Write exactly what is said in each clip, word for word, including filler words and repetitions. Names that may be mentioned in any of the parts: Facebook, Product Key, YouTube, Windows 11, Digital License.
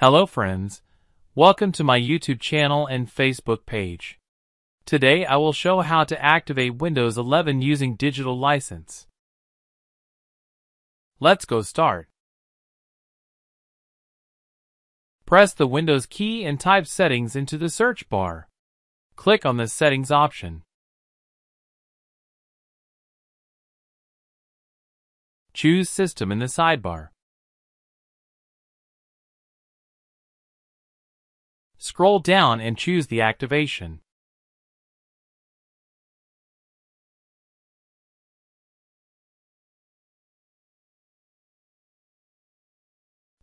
Hello friends, welcome to my YouTube channel and Facebook page. Today I will show how to activate Windows eleven using Digital License. Let's go start. Press the Windows key and type Settings into the search bar. Click on the Settings option. Choose System in the sidebar. Scroll down and choose the activation.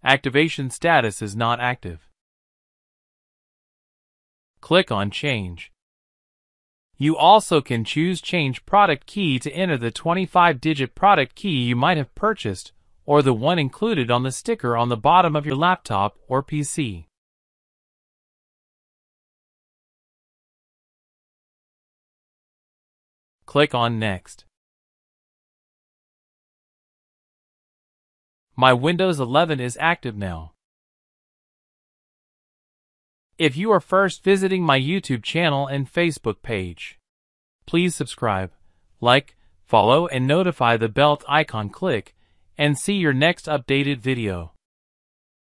Activation status is not active. Click on Change. You also can choose Change Product Key to enter the twenty-five digit product key you might have purchased or the one included on the sticker on the bottom of your laptop or P C. Click on Next. My Windows eleven is active now. If you are first visiting my YouTube channel and Facebook page, please subscribe, like, follow and notify the bell icon click, and see your next updated video.